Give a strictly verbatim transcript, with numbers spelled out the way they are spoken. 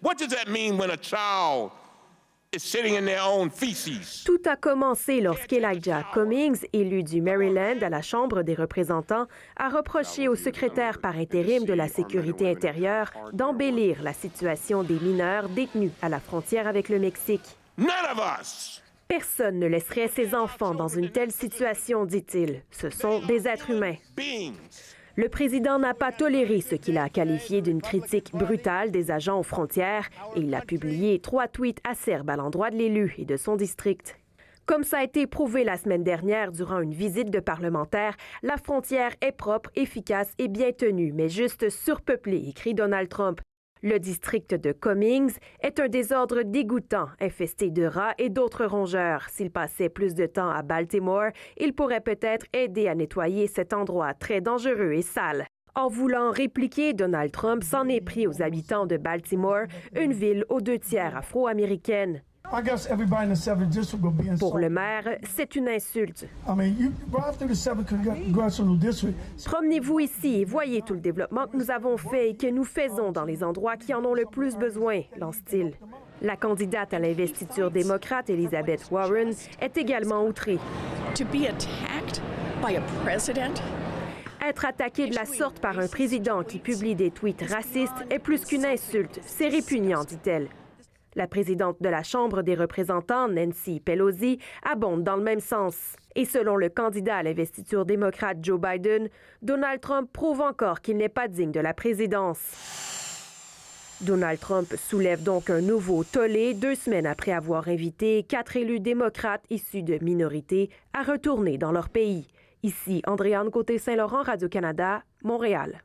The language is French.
What does that mean when a child is sitting in their own feces? Tout a commencé lorsqu'Elijah Cummings, élu du Maryland à la Chambre des représentants, a reproché au secrétaire par intérim de la Sécurité intérieure d'embellir la situation des mineurs détenus à la frontière avec le Mexique. None of us. Personne ne laisserait ses enfants dans une telle situation, dit-il. Ce sont des êtres humains. Le président n'a pas toléré ce qu'il a qualifié d'une critique brutale des agents aux frontières et il a publié trois tweets acerbes à l'endroit de l'élu et de son district. Comme ça a été prouvé la semaine dernière durant une visite de parlementaires, la frontière est propre, efficace et bien tenue, mais juste surpeuplée, écrit Donald Trump. Le district de Cummings est un désordre dégoûtant, infesté de rats et d'autres rongeurs. S'il passait plus de temps à Baltimore, il pourrait peut-être aider à nettoyer cet endroit très dangereux et sale. En voulant répliquer, Donald Trump s'en est pris aux habitants de Baltimore, une ville aux deux tiers afro-américaine. Pour le maire, c'est une insulte. Promenez-vous ici et voyez tout le développement que nous avons fait et que nous faisons dans les endroits qui en ont le plus besoin, lance-t-il. La candidate à l'investiture démocrate, Elizabeth Warren, est également outrée. Être attaqué de la sorte par un président qui publie des tweets racistes est plus qu'une insulte. C'est répugnant, dit-elle. La présidente de la Chambre des représentants, Nancy Pelosi, abonde dans le même sens. Et selon le candidat à l'investiture démocrate Joe Biden, Donald Trump prouve encore qu'il n'est pas digne de la présidence. Donald Trump soulève donc un nouveau tollé deux semaines après avoir invité quatre élus démocrates issus de minorités à retourner dans leur pays. Ici, Andrée-Anne Côté-Saint-Laurent, Radio-Canada, Montréal.